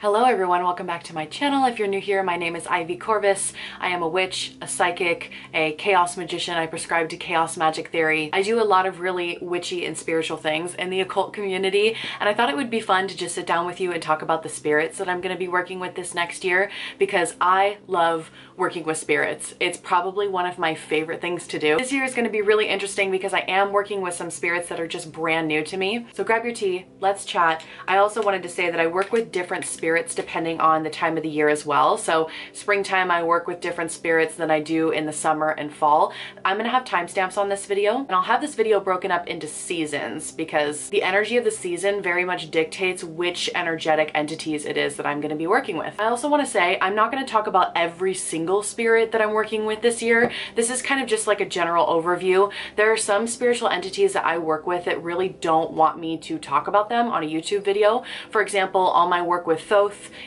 Hello everyone, welcome back to my channel. If you're new here, my name is Ivy Corvus. I am a witch, a psychic, a chaos magician. I prescribe to chaos magic theory. I do a lot of really witchy and spiritual things in the occult community, and I thought it would be fun to just sit down with you and talk about the spirits that I'm going to be working with this next year, because I love working with spirits. It's probably one of my favorite things to do. This year is going to be really interesting because I am working with some spirits that are just brand new to me. So grab your tea, let's chat. I also wanted to say that I work with different spirits depending on the time of the year as well. So springtime, I work with different spirits than I do in the summer and fall. I'm gonna have timestamps on this video, and I'll have this video broken up into seasons because the energy of the season very much dictates which energetic entities it is that I'm gonna be working with. I also wanna say, I'm not gonna talk about every single spirit that I'm working with this year. This is kind of just like a general overview. There are some spiritual entities that I work with that really don't want me to talk about them on a YouTube video. For example, all my work with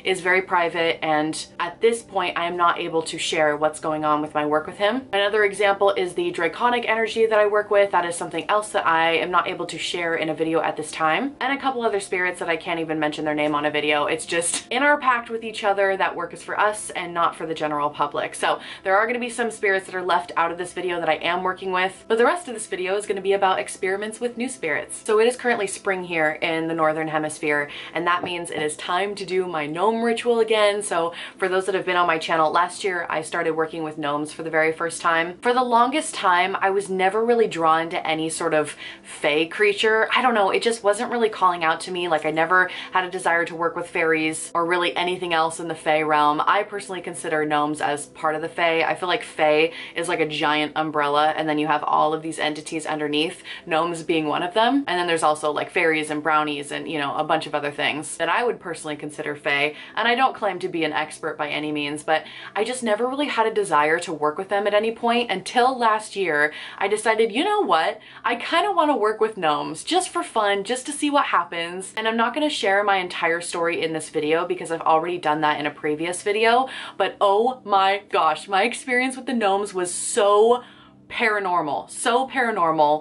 is very private, and at this point I am not able to share what's going on with my work with him. Another example is the draconic energy that I work with. That is something else that I am not able to share in a video at this time, and a couple other spirits that I can't even mention their name on a video. It's just in our pact with each other that work is for us and not for the general public. So there are going to be some spirits that are left out of this video that I am working with, but the rest of this video is going to be about experiments with new spirits. So it is currently spring here in the Northern Hemisphere, and that means it is time to do my gnome ritual again. So for those that have been on my channel, last year I started working with gnomes for the very first time. For the longest time, I was never really drawn to any sort of fae creature. I don't know, it just wasn't really calling out to me. Like, I never had a desire to work with fairies or really anything else in the fae realm. I personally consider gnomes as part of the fae. I feel like fae is like a giant umbrella, and then you have all of these entities underneath, gnomes being one of them. And then there's also like fairies and brownies and, you know, a bunch of other things that I would personally consider fae. And I don't claim to be an expert by any means, but I just never really had a desire to work with them at any point until last year. I decided, you know what? I kind of want to work with gnomes just for fun, just to see what happens. And I'm not going to share my entire story in this video because I've already done that in a previous video, but oh my gosh, my experience with the gnomes was so paranormal,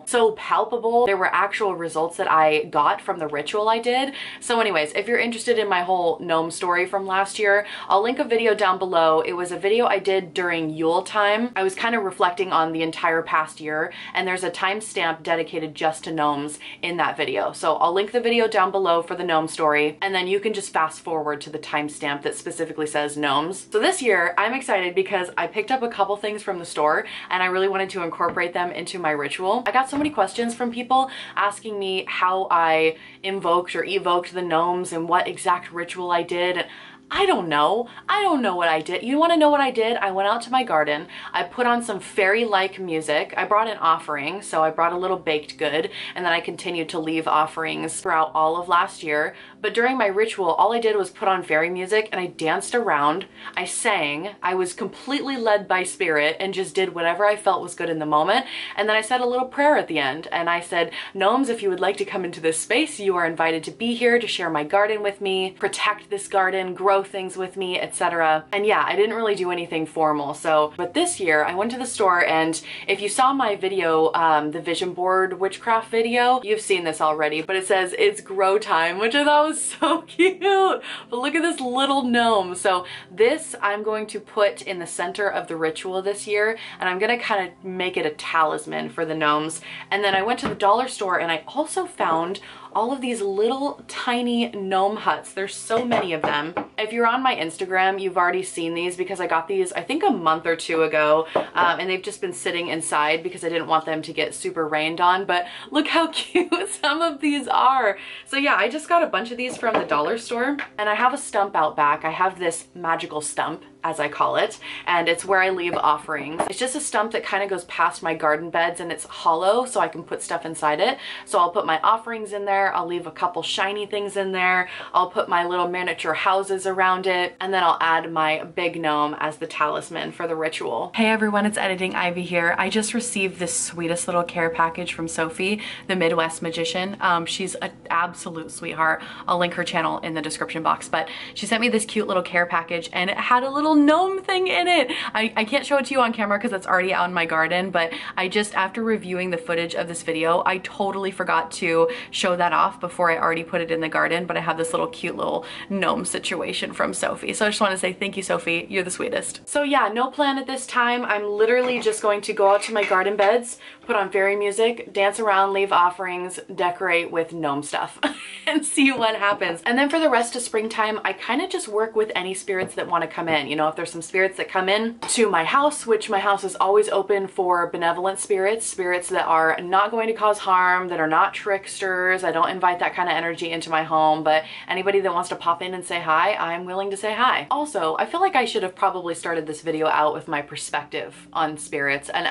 so palpable. There were actual results that I got from the ritual I did. So anyways, if you're interested in my whole gnome story from last year, I'll link a video down below. It was a video I did during Yule time. I was kind of reflecting on the entire past year, and there's a timestamp dedicated just to gnomes in that video. So I'll link the video down below for the gnome story, and then you can just fast forward to the timestamp that specifically says gnomes. So this year I'm excited because I picked up a couple things from the store, and I really wanted to incorporate them into my ritual. I got so many questions from people asking me how I invoked or evoked the gnomes and what exact ritual I did. I don't know. I don't know what I did. You want to know what I did? I went out to my garden. I put on some fairy-like music. I brought an offering, so I brought a little baked good, and then I continued to leave offerings throughout all of last year. But during my ritual, all I did was put on fairy music, and I danced around. I sang. I was completely led by spirit and just did whatever I felt was good in the moment. And then I said a little prayer at the end, and I said, "Gnomes, if you would like to come into this space, you are invited to be here to share my garden with me, protect this garden, grow things with me, etc." And yeah, I didn't really do anything formal. So, but this year I went to the store, and if you saw my video, the vision board witchcraft video, you've seen this already, but it says it's grow time, which I thought was so cute. But look at this little gnome. So this I'm going to put in the center of the ritual this year, and I'm going to kind of make it a talisman for the gnomes. And then I went to the dollar store, and I also found all of these little tiny gnome huts. There's so many of them. If you're on my Instagram, you've already seen these because I got these, I think, a month or two ago, and they've just been sitting inside because I didn't want them to get super rained on. But look how cute some of these are. So yeah, I just got a bunch of these from the dollar store, and I have a stump out back. I have this magical stump, as I call it, and it's where I leave offerings. It's just a stump that kind of goes past my garden beds, and it's hollow, so I can put stuff inside it. So I'll put my offerings in there, I'll leave a couple shiny things in there, I'll put my little miniature houses around it, and then I'll add my big gnome as the talisman for the ritual. Hey everyone, it's Editing Ivy here. I just received this sweetest little care package from Sophie, the Midwest Magician. She's an absolute sweetheart. I'll link her channel in the description box, but she sent me this cute little care package, and it had a little little gnome thing in it. I can't show it to you on camera because it's already out in my garden, but I just, after reviewing the footage of this video, I totally forgot to show that off before I already put it in the garden, but I have this little cute little gnome situation from Sophie. So I just want to say thank you, Sophie. You're the sweetest. So yeah, no plan at this time. I'm literally just going to go out to my garden beds, put on fairy music, dance around, leave offerings, decorate with gnome stuff and see what happens. And then for the rest of springtime, I kind of just work with any spirits that want to come in. You know, if there's some spirits that come in to my house, which my house is always open for benevolent spirits, spirits that are not going to cause harm, that are not tricksters. I don't invite that kind of energy into my home, but anybody that wants to pop in and say hi, I'm willing to say hi. Also, I feel like I should have probably started this video out with my perspective on spirits, and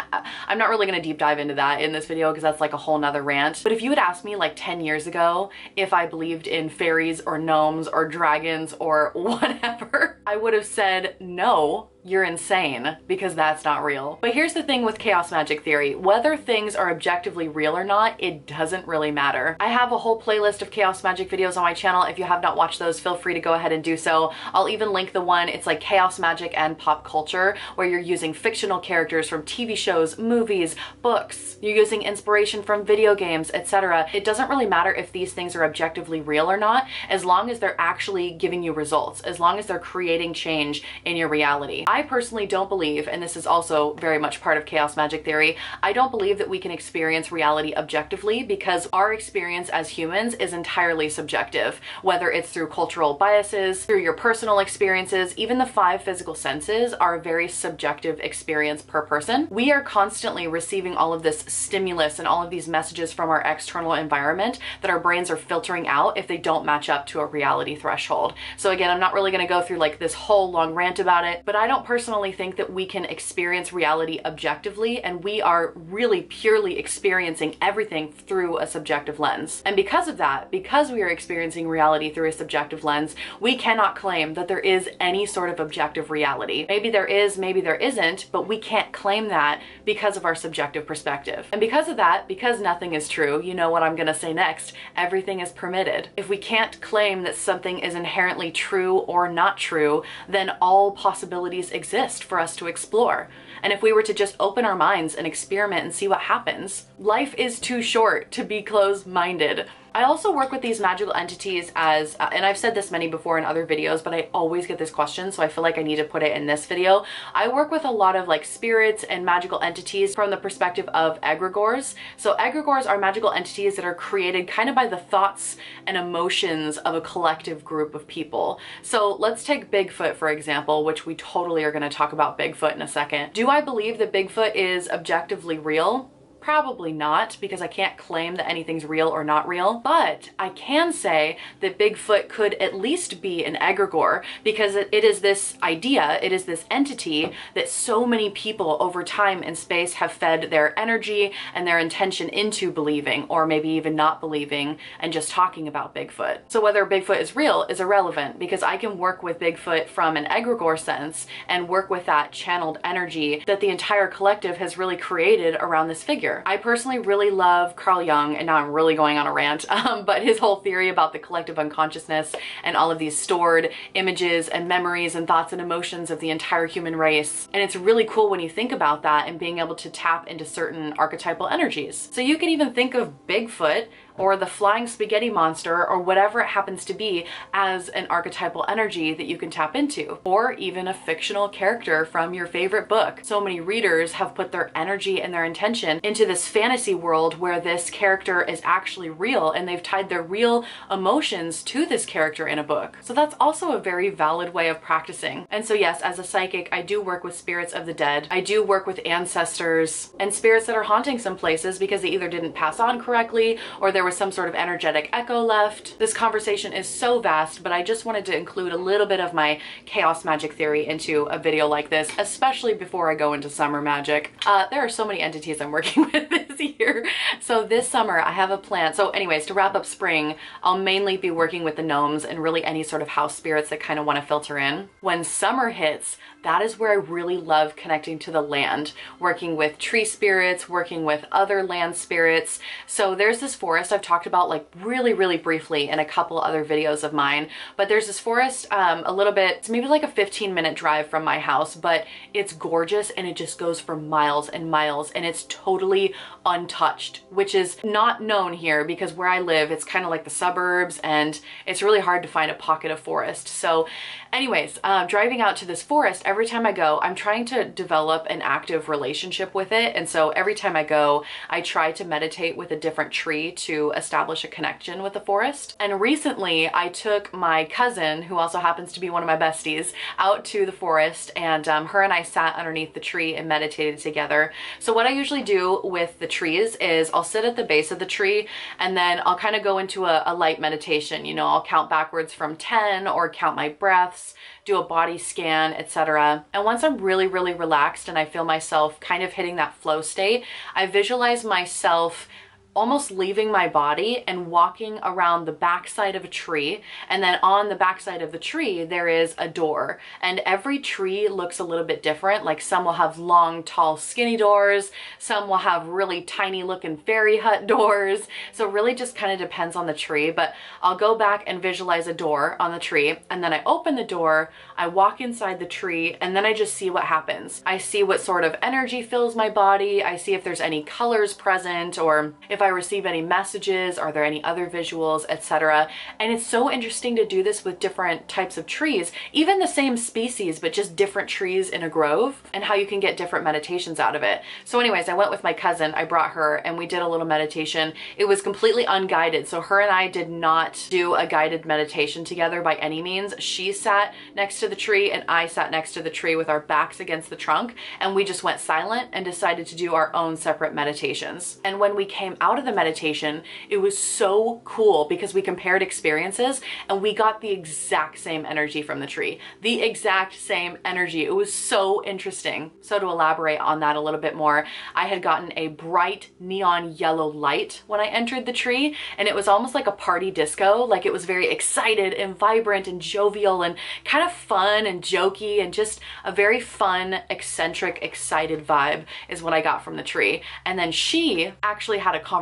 I'm not really going to deep dive into that in this video because that's like a whole nother rant. But if you had asked me like 10 years ago if I believed in fairies or gnomes or dragons or whatever, I would have said no. You're insane, because that's not real. But here's the thing with chaos magic theory. Whether things are objectively real or not, it doesn't really matter. I have a whole playlist of chaos magic videos on my channel. If you have not watched those, feel free to go ahead and do so. I'll even link the one, it's like chaos magic and pop culture, where you're using fictional characters from TV shows, movies, books. You're using inspiration from video games, etc. It doesn't really matter if these things are objectively real or not, as long as they're actually giving you results, as long as they're creating change in your reality. I personally don't believe, and this is also very much part of chaos magic theory, I don't believe that we can experience reality objectively, because our experience as humans is entirely subjective, whether it's through cultural biases, through your personal experiences. Even the 5 physical senses are a very subjective experience per person. We are constantly receiving all of this stimulus and all of these messages from our external environment that our brains are filtering out if they don't match up to a reality threshold. So again, I'm not really going to go through like this whole long rant about it, but I don't personally think that we can experience reality objectively, and we are really purely experiencing everything through a subjective lens. And because of that, because we are experiencing reality through a subjective lens, we cannot claim that there is any sort of objective reality. Maybe there is, maybe there isn't, but we can't claim that because of our subjective perspective. And because of that, because nothing is true, you know what I'm gonna say next, everything is permitted. If we can't claim that something is inherently true or not true, then all possibilities exist for us to explore. And if we were to just open our minds and experiment and see what happens, life is too short to be closed-minded. I also work with these magical entities as, and I've said this many before in other videos, but I always get this question, so I feel like I need to put it in this video. I work with a lot of like spirits and magical entities from the perspective of egregores. So egregores are magical entities that are created kind of by the thoughts and emotions of a collective group of people. So let's take Bigfoot, for example, which we totally are going to talk about Bigfoot in a second. Do I believe that Bigfoot is objectively real? Probably not, because I can't claim that anything's real or not real, but I can say that Bigfoot could at least be an egregore, because it is this idea, it is this entity that so many people over time and space have fed their energy and their intention into believing, or maybe even not believing and just talking about Bigfoot. So whether Bigfoot is real is irrelevant, because I can work with Bigfoot from an egregore sense and work with that channeled energy that the entire collective has really created around this figure. I personally really love Carl Jung, and now I'm really going on a rant, but his whole theory about the collective unconsciousness and all of these stored images and memories and thoughts and emotions of the entire human race. And it's really cool when you think about that and being able to tap into certain archetypal energies. So you can even think of Bigfoot or the flying spaghetti monster or whatever it happens to be as an archetypal energy that you can tap into, or even a fictional character from your favorite book. So many readers have put their energy and their intention into this fantasy world where this character is actually real, and they've tied their real emotions to this character in a book. So that's also a very valid way of practicing. And so yes, as a psychic, I do work with spirits of the dead. I do work with ancestors and spirits that are haunting some places because they either didn't pass on correctly or there was some sort of energetic echo left. This conversation is so vast, but I just wanted to include a little bit of my chaos magic theory into a video like this, especially before I go into summer magic. There are so many entities I'm working with this the year. So this summer I have a plan. So anyways, to wrap up spring, I'll mainly be working with the gnomes and really any sort of house spirits that kind of want to filter in. When summer hits, that is where I really love connecting to the land, working with tree spirits, working with other land spirits. So there's this forest I've talked about like really briefly in a couple other videos of mine, but there's this forest a little bit, it's maybe like a 15-minute drive from my house, but it's gorgeous and it just goes for miles and miles and it's totally untouched, which is not known here because where I live, it's kind of like the suburbs and it's really hard to find a pocket of forest. So anyways, driving out to this forest, every time I go, I'm trying to develop an active relationship with it. And so every time I go, I try to meditate with a different tree to establish a connection with the forest. And recently I took my cousin, who also happens to be one of my besties, out to the forest, and her and I sat underneath the tree and meditated together. So what I usually do with the trees is I'll sit at the base of the tree and then I'll kind of go into a light meditation. You know, I'll count backwards from 10 or count my breaths, do a body scan, etc. And once I'm really relaxed and I feel myself kind of hitting that flow state, I visualize myself almost leaving my body and walking around the backside of a tree. And then on the backside of the tree, there is a door, and every tree looks a little bit different. Like some will have long, tall, skinny doors. Some will have really tiny looking fairy hut doors. So really just kind of depends on the tree, but I'll go back and visualize a door on the tree. And then I open the door, I walk inside the tree, and then I just see what happens. I see what sort of energy fills my body. I see if there's any colors present or if I receive any messages, are there any other visuals, etc. And it's so interesting to do this with different types of trees, even the same species, but just different trees in a grove, and how you can get different meditations out of it. So anyways, I went with my cousin, I brought her, and we did a little meditation. It was completely unguided. So her and I did not do a guided meditation together by any means. She sat next to the tree and I sat next to the tree with our backs against the trunk, and we just went silent and decided to do our own separate meditations. And when we came out of the meditation, it was so cool because we compared experiences and we got the exact same energy from the tree, the exact same energy. It was so interesting. So to elaborate on that a little bit more, I had gotten a bright neon yellow light when I entered the tree, and it was almost like a party disco. Like it was very excited and vibrant and jovial and kind of fun and jokey, and just a very fun, eccentric, excited vibe is what I got from the tree. And then she actually had a conversation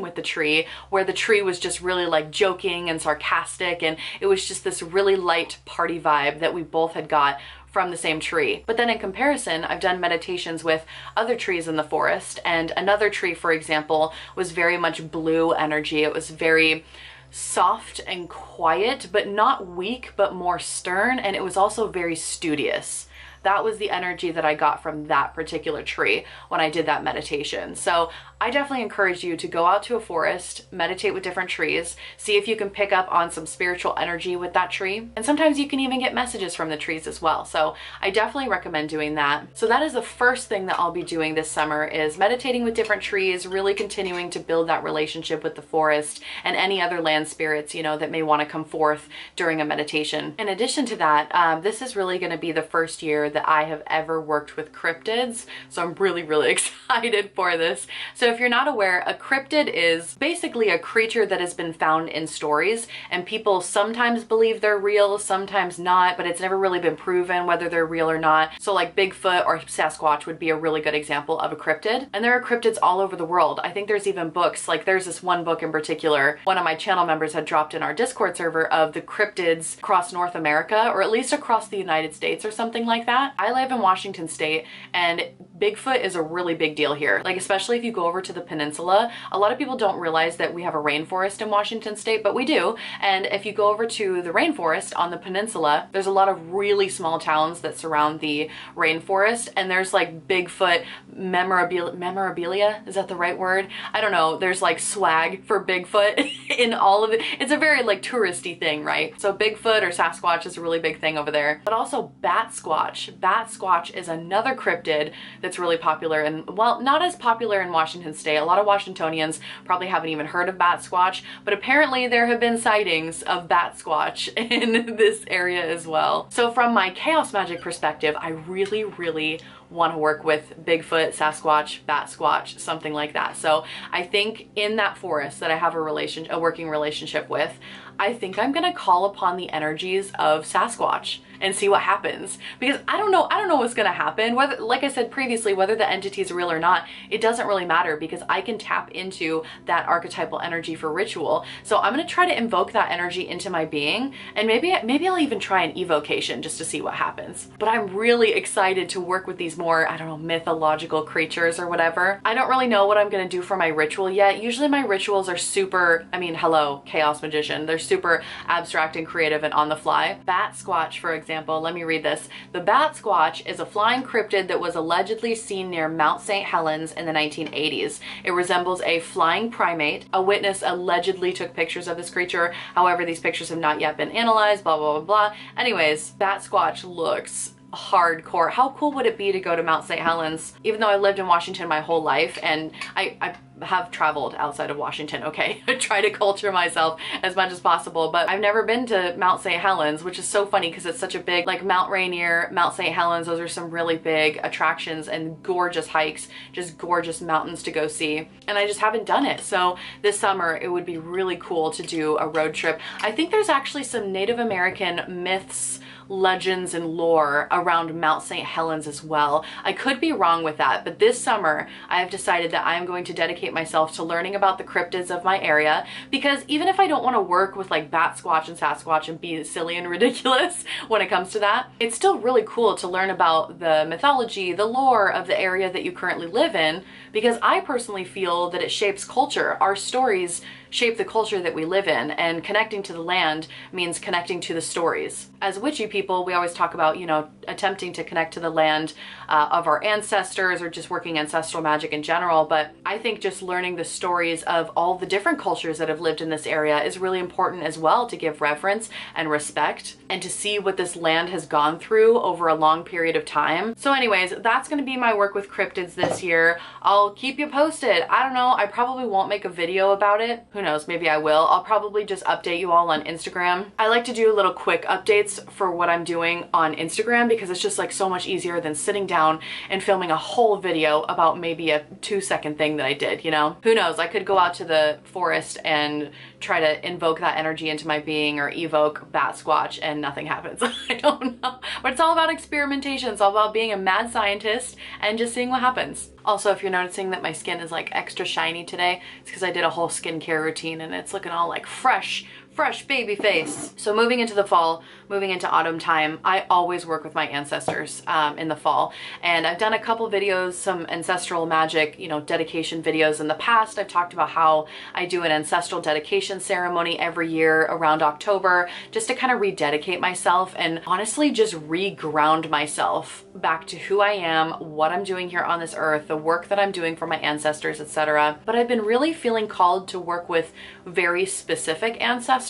with the tree where the tree was just really like joking and sarcastic, and it was just this really light party vibe that we both had got from the same tree. But then in comparison, I've done meditations with other trees in the forest, and another tree, for example, was very much blue energy. It was very soft and quiet, but not weak, but more stern, and it was also very studious. That was the energy that I got from that particular tree when I did that meditation. So I definitely encourage you to go out to a forest, meditate with different trees, see if you can pick up on some spiritual energy with that tree. And sometimes you can even get messages from the trees as well. So I definitely recommend doing that. So that is the first thing that I'll be doing this summer, is meditating with different trees, really continuing to build that relationship with the forest and any other land spirits, you know, that may want to come forth during a meditation. In addition to that, this is really going to be the first year that I have ever worked with cryptids. So I'm really excited for this. So if you're not aware, a cryptid is basically a creature that has been found in stories, and people sometimes believe they're real, sometimes not, but it's never really been proven whether they're real or not. So like Bigfoot or Sasquatch would be a really good example of a cryptid. And there are cryptids all over the world. I think there's even books, like there's this one book in particular, one of my channel members had dropped in our Discord server, of the cryptids across North America, or at least across the United States or something like that. I live in Washington State, and Bigfoot is a really big deal here. Like, especially if you go over to the peninsula, a lot of people don't realize that we have a rainforest in Washington State, but we do. And if you go over to the rainforest on the peninsula, there's a lot of really small towns that surround the rainforest, and there's like Bigfoot memorabilia. Is that the right word? I don't know. There's like swag for Bigfoot in all of it. It's a very like touristy thing, right? So Bigfoot or Sasquatch is a really big thing over there, but also Batsquatch. Batsquatch is another cryptid that's really popular, and well, not as popular in Washington state. A lot of Washingtonians probably haven't even heard of Batsquatch, but apparently there have been sightings of Batsquatch in this area as well. So from my chaos magic perspective, I really want to work with Bigfoot, Sasquatch, Batsquatch, something like that. So I think in that forest that I have a working relationship with, I think I'm gonna call upon the energies of Sasquatch and see what happens, because I don't know what's gonna happen. Whether, like I said previously, whether the entity is real or not, it doesn't really matter, because I can tap into that archetypal energy for ritual. So I'm gonna try to invoke that energy into my being, and maybe I'll even try an evocation just to see what happens. But I'm really excited to work with these more, I don't know, mythological creatures or whatever. I don't really know what I'm gonna do for my ritual yet. Usually my rituals are super, I mean, hello, chaos magician, they're super abstract and creative and on the fly. Batsquatch, for example, let me read this. The Batsquatch is a flying cryptid that was allegedly seen near Mount St. Helens in the 1980s. It resembles a flying primate. A witness allegedly took pictures of this creature. However, these pictures have not yet been analyzed, blah, blah, blah, blah. Anyways, Batsquatch looks hardcore. How cool would it be to go to Mount St. Helens? Even though I lived in Washington my whole life, and I have traveled outside of Washington, okay? I try to culture myself as much as possible, but I've never been to Mount St. Helens, which is so funny because it's such a big, like Mount Rainier, Mount St. Helens, those are some really big attractions and gorgeous hikes, just gorgeous mountains to go see. And I just haven't done it. So this summer, it would be really cool to do a road trip. I think there's actually some Native American myths, legends, and lore around Mount St. Helens as well. I could be wrong with that, but this summer I have decided that I am going to dedicate myself to learning about the cryptids of my area, because even if I don't want to work with like Batsquatch and Sasquatch and be silly and ridiculous when it comes to that, it's still really cool to learn about the mythology, the lore of the area that you currently live in, because I personally feel that it shapes culture. Our stories shape the culture that we live in, and connecting to the land means connecting to the stories. As witchy people, we always talk about, you know, attempting to connect to the land of our ancestors, or just working ancestral magic in general, but I think just learning the stories of all the different cultures that have lived in this area is really important as well, to give reverence and respect, and to see what this land has gone through over a long period of time. So anyways, that's gonna be my work with cryptids this year. I'll keep you posted. I don't know, I probably won't make a video about it. Who knows, maybe I will. I'll probably just update you all on Instagram. I like to do little quick updates for what I'm doing on Instagram, because it's just like so much easier than sitting down and filming a whole video about maybe a 2-second thing that I did, you know? Who knows, I could go out to the forest and try to invoke that energy into my being, or evoke Batsquatch, and nothing happens. I don't know. But it's all about experimentation. It's all about being a mad scientist and just seeing what happens. Also, if you're noticing that my skin is like extra shiny today, it's because I did a whole skincare routine and it's looking all like fresh baby face. So moving into the fall, moving into autumn time, I always work with my ancestors in the fall. And I've done a couple videos, some ancestral magic, you know, dedication videos in the past. I've talked about how I do an ancestral dedication ceremony every year around October, just to kind of rededicate myself and honestly just reground myself back to who I am, what I'm doing here on this earth, the work that I'm doing for my ancestors, etc. But I've been really feeling called to work with very specific ancestors.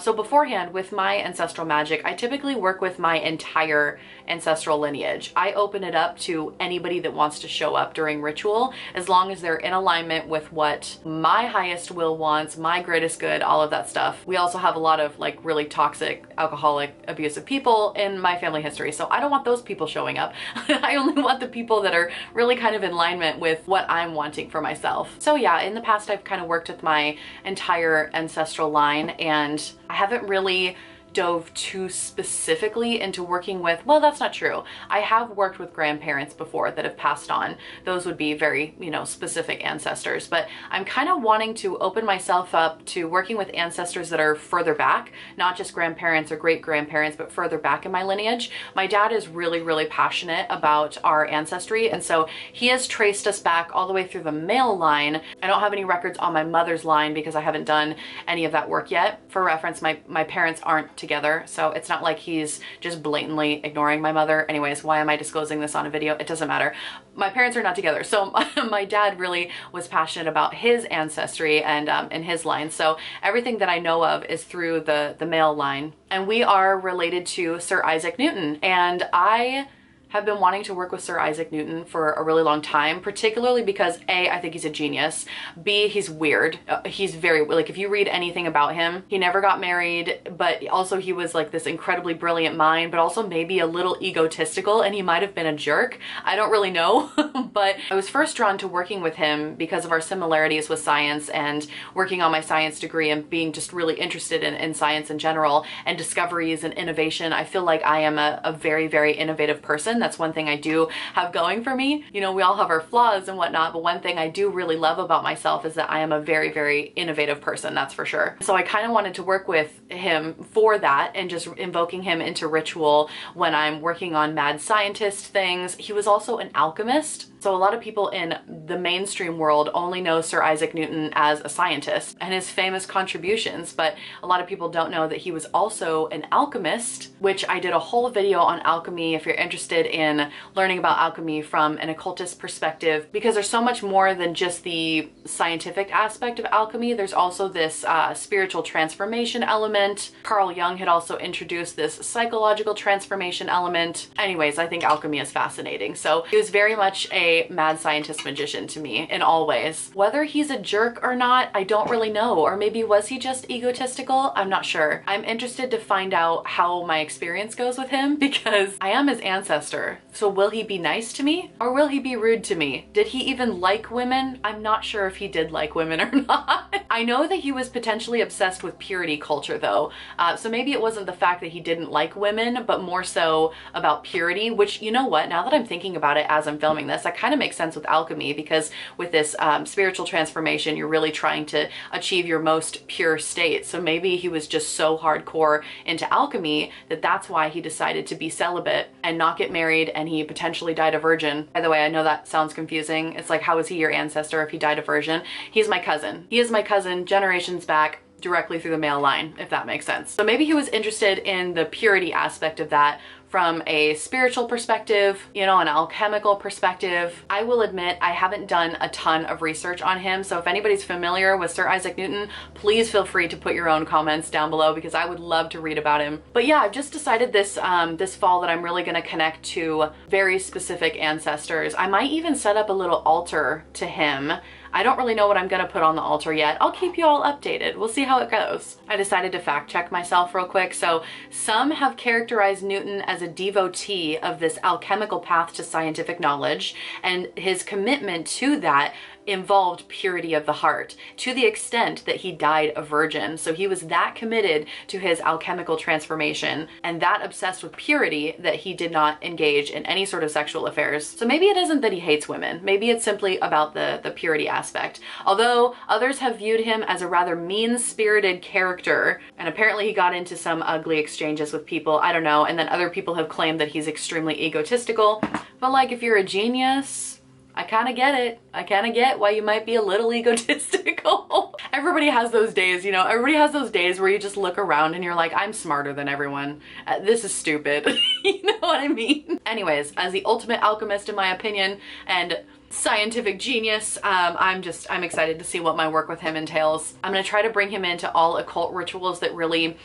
So beforehand, with my ancestral magic, I typically work with my entire ancestral lineage. I open it up to anybody that wants to show up during ritual, as long as they're in alignment with what my highest will wants, my greatest good, all of that stuff. We also have a lot of like really toxic, alcoholic, abusive people in my family history, so I don't want those people showing up. I only want the people that are really kind of in alignment with what I'm wanting for myself. So yeah, in the past I've kind of worked with my entire ancestral line, and I haven't really dove too specifically into working with, well, that's not true. I have worked with grandparents before that have passed on. Those would be very, you know, specific ancestors, but I'm kind of wanting to open myself up to working with ancestors that are further back, not just grandparents or great-grandparents, but further back in my lineage. My dad is really passionate about our ancestry, and so he has traced us back all the way through the male line. I don't have any records on my mother's line because I haven't done any of that work yet. For reference, my parents aren't together, so it's not like he's just blatantly ignoring my mother. Anyways, why am I disclosing this on a video? It doesn't matter. My parents are not together, so my dad really was passionate about his ancestry and his line. So everything that I know of is through the male line, and we are related to Sir Isaac Newton, and I have been wanting to work with Sir Isaac Newton for a really long time, particularly because A, I think he's a genius, B, he's weird. He's very, like, if you read anything about him, he never got married, but also he was like this incredibly brilliant mind, but also maybe a little egotistical, and he might have been a jerk. I don't really know, but I was first drawn to working with him because of our similarities with science and working on my science degree and being just really interested in science in general and discoveries and innovation. I feel like I am a very, very innovative person. That's one thing I do have going for me. You know, we all have our flaws and whatnot, but one thing I do really love about myself is that I am a very, very innovative person, that's for sure. So I kind of wanted to work with him for that and just invoking him into ritual when I'm working on mad scientist things. He was also an alchemist. So a lot of people in the mainstream world only know Sir Isaac Newton as a scientist and his famous contributions, but a lot of people don't know that he was also an alchemist, which I did a whole video on alchemy if you're interested in learning about alchemy from an occultist perspective, because there's so much more than just the scientific aspect of alchemy. There's also this spiritual transformation element. Carl Jung had also introduced this psychological transformation element. Anyways, I think alchemy is fascinating. So he was very much a mad scientist magician to me in all ways. Whether he's a jerk or not, I don't really know. Or maybe was he just egotistical? I'm not sure. I'm interested to find out how my experience goes with him because I am his ancestor. So will he be nice to me or will he be rude to me? Did he even like women? I'm not sure if he did like women or not. I know that he was potentially obsessed with purity culture though. So maybe it wasn't the fact that he didn't like women, but more so about purity, which, you know what, now that I'm thinking about it as I'm filming this, I kind of makes sense with alchemy because with this spiritual transformation, you're really trying to achieve your most pure state. So maybe he was just so hardcore into alchemy that that's why he decided to be celibate and not get married, and he potentially died a virgin. By the way, I know that sounds confusing. It's like, how is he your ancestor if he died a virgin? He's my cousin. He is my cousin generations back, directly through the male line, if that makes sense. So maybe he was interested in the purity aspect of that from a spiritual perspective, you know, an alchemical perspective. I will admit I haven't done a ton of research on him, so if anybody's familiar with Sir Isaac Newton, please feel free to put your own comments down below because I would love to read about him. But yeah, I've just decided this this fall that I'm really gonna connect to very specific ancestors. I might even set up a little altar to him. I don't really know what I'm gonna put on the altar yet. I'll keep you all updated. We'll see how it goes. I decided to fact check myself real quick. So some have characterized Newton as a devotee of this alchemical path to scientific knowledge, and his commitment to that involved purity of the heart to the extent that he died a virgin. So he was that committed to his alchemical transformation and that obsessed with purity that he did not engage in any sort of sexual affairs. So maybe it isn't that he hates women. Maybe it's simply about the purity aspect. Although others have viewed him as a rather mean-spirited character, and apparently he got into some ugly exchanges with people, I don't know, and then other people have claimed that he's extremely egotistical. But like, if you're a genius, I kind of get it. I kind of get why you might be a little egotistical. Everybody has those days, you know, everybody has those days where you just look around and you're like, I'm smarter than everyone. This is stupid. You know what I mean? Anyways, as the ultimate alchemist, in my opinion, and scientific genius, I'm excited to see what my work with him entails. I'm going to try to bring him into all occult rituals that really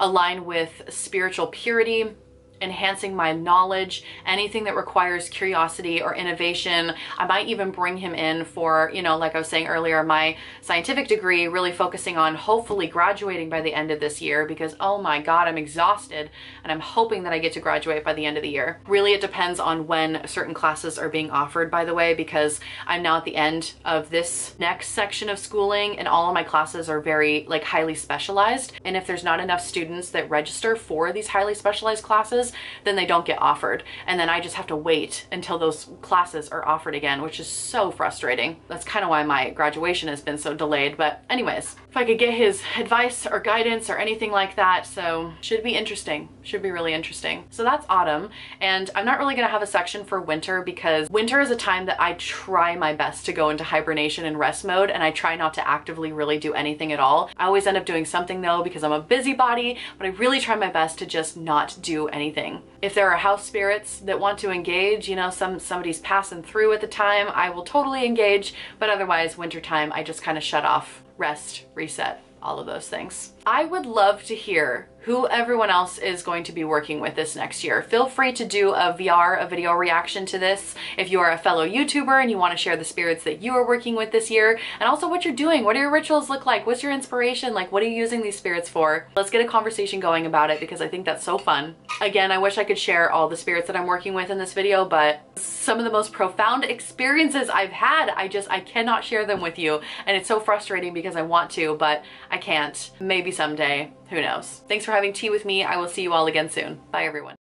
align with spiritual purity, enhancing my knowledge, anything that requires curiosity or innovation. I might even bring him in for, you know, like I was saying earlier, my scientific degree, really focusing on hopefully graduating by the end of this year because, oh my God, I'm exhausted and I'm hoping that I get to graduate by the end of the year. Really, it depends on when certain classes are being offered, by the way, because I'm now at the end of this next section of schooling and all of my classes are very, like, highly specialized. And if there's not enough students that register for these highly specialized classes, then they don't get offered. And then I just have to wait until those classes are offered again, which is so frustrating. That's kind of why my graduation has been so delayed. But anyways, if I could get his advice or guidance or anything like that, so should be interesting, should be really interesting. So that's autumn. And I'm not really gonna have a section for winter because winter is a time that I try my best to go into hibernation and rest mode. And I try not to actively really do anything at all. I always end up doing something though, because I'm a busybody, but I really try my best to just not do anything. If there are house spirits that want to engage, you know, somebody's passing through at the time, I will totally engage, but otherwise wintertime, I just kind of shut off, rest, reset, all of those things. I would love to hear who everyone else is going to be working with this next year. Feel free to do a video reaction to this if you are a fellow YouTuber and you want to share the spirits that you are working with this year, and also what you're doing. What do your rituals look like? What's your inspiration? Like, what are you using these spirits for? Let's get a conversation going about it, because I think that's so fun. Again, I wish I could share all the spirits that I'm working with in this video, but some of the most profound experiences I've had, I cannot share them with you, and it's so frustrating because I want to, but I can't. Maybe someday, who knows? Thanks for having tea with me. I will see you all again soon. Bye everyone.